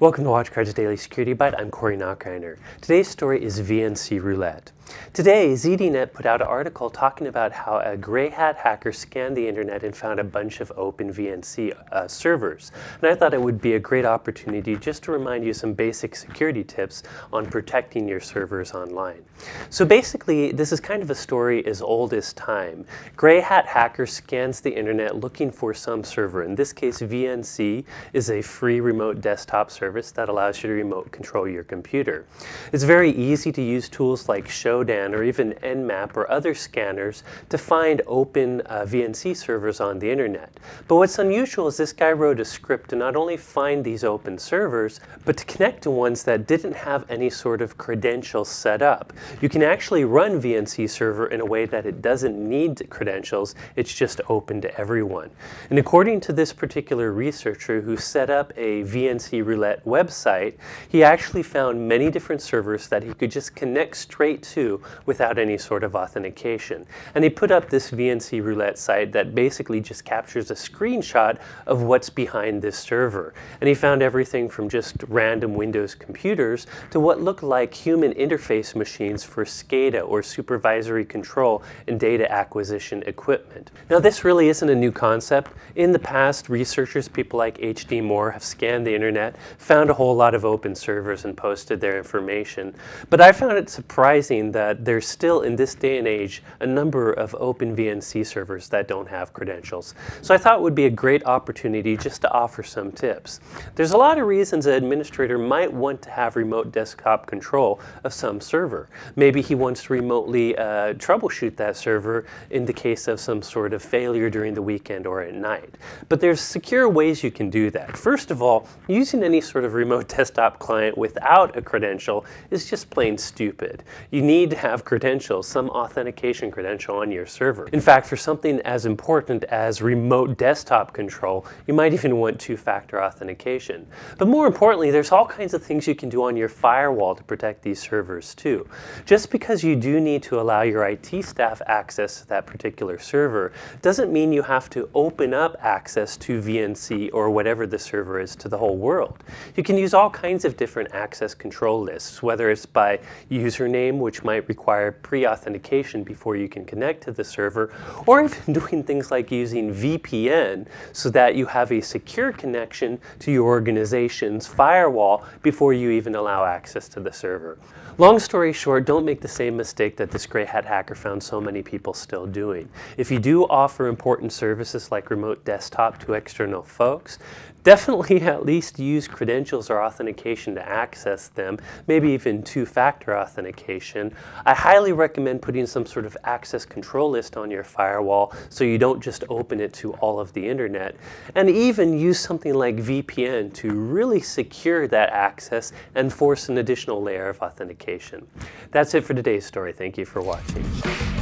Welcome to WatchGuard's Daily Security Bite. I'm Corey Nachreiner. Today's story is VNC Roulette. Today, ZDNet put out an article talking about how a gray hat hacker scanned the internet and found a bunch of open VNC servers. And I thought it would be a great opportunity just to remind you some basic security tips on protecting your servers online. So basically, this is kind of a story as old as time. Gray hat hacker scans the internet looking for some server. In this case, VNC is a free remote desktop service that allows you to remote control your computer. It's very easy to use tools like Shodan or even Nmap or other scanners to find open VNC servers on the internet. But what's unusual is this guy wrote a script to not only find these open servers, but to connect to ones that didn't have any sort of credentials set up. You can actually run VNC server in a way that it doesn't need credentials, it's just open to everyone. And according to this particular researcher who set up a VNCRoulette website, he actually found many different servers that he could just connect straight to without any sort of authentication. And he put up this VNCRoulette site that basically just captures a screenshot of what's behind this server. And he found everything from just random Windows computers to what looked like human interface machines for SCADA or supervisory control and data acquisition equipment. Now this really isn't a new concept. In the past, researchers, people like H.D. Moore, have scanned the internet, found a whole lot of open servers and posted their information. But I found it surprising that there's still, in this day and age, a number of open VNC servers that don't have credentials. So I thought it would be a great opportunity just to offer some tips. There's a lot of reasons an administrator might want to have remote desktop control of some server. Maybe he wants to remotely troubleshoot that server in the case of some sort of failure during the weekend or at night. But there's secure ways you can do that. First of all, using any sort of remote desktop client without a credential is just plain stupid. You need to have credentials, some authentication credential on your server. In fact, for something as important as remote desktop control, you might even want two-factor authentication. But more importantly, there's all kinds of things you can do on your firewall to protect these servers too. Just because you do need to allow your IT staff access to that particular server doesn't mean you have to open up access to VNC or whatever the server is to the whole world. You can use all kinds of different access control lists, whether it's by username, which might require pre-authentication before you can connect to the server, or even doing things like using VPN so that you have a secure connection to your organization's firewall before you even allow access to the server. Long story short, don't make the same mistake that this gray hat hacker found so many people still doing. If you do offer important services like remote desktop to external folks, definitely at least use credentials or authentication to access them, maybe even two-factor authentication. I highly recommend putting some sort of access control list on your firewall so you don't just open it to all of the internet, and even use something like VPN to really secure that access and force an additional layer of authentication. That's it for today's story. Thank you for watching.